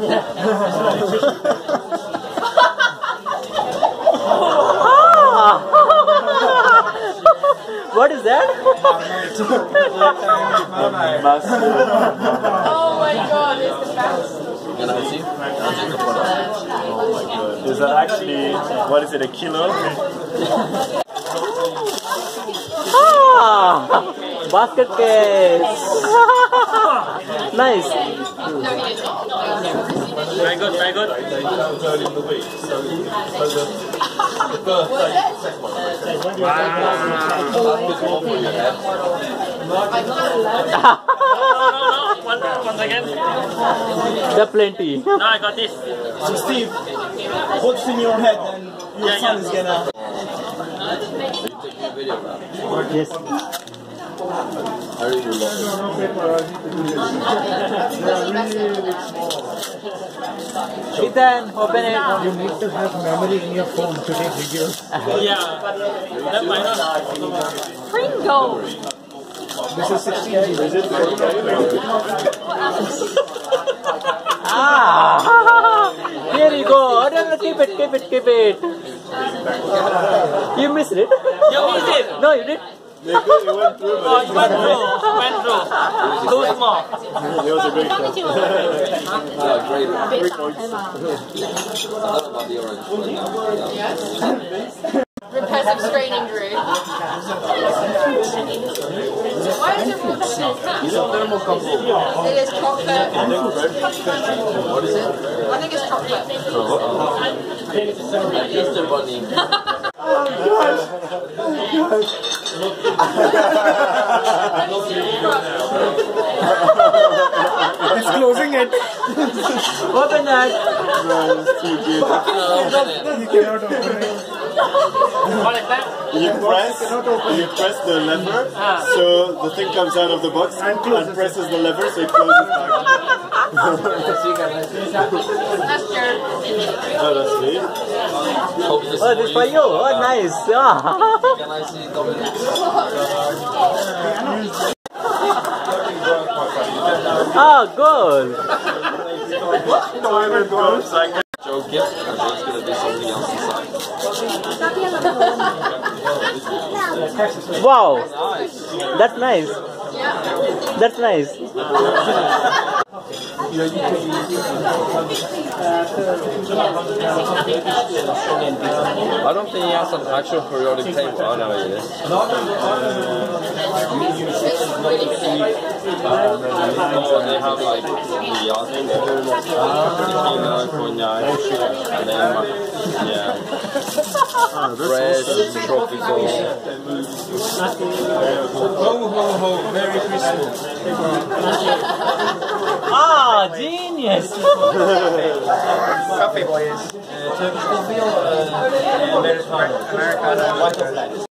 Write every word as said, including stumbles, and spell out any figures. What is that? Oh my god, it's the mouse. Can I see? Oh my god. Is that actually, what is it, a kilo? Basket case. Nice. Very good, very good. Once again. There are plenty. No, I got this. So Steve, what's in your head and your yeah, son yeah. is gonna... Yes. I really love it. Ethan, open it. You need to have memory in your phone to take videos. Yeah. That's my own. Pringles! This is sixteen G B. Is it? Ah! Here you go. No, keep it, keep it, keep it. You missed it. You missed it. No, you did. It went through. Went through. Too small. It was a great one. Great one. Repetitive straining, Drew. Why is it repetitive? It is chocolate. What is it? I think it's chocolate. Oh, gosh. It's closing it. Open that. You cannot open it. You press, you press the lever, so the thing comes out of the box and presses the lever, so it closes back. Oh, this is for you. Oh, nice. Can I see Dominic? Oh, good. Joe gift, and there's going to be something else inside. Wow, that's nice. That's nice. I don't think he has an actual periodic table. I know it is. So they have like yeah, bread, tropical. Ho ho ho! Merry Christmas! Ah, genius! Coffee boys. Turkish coffee or Americano? Americano.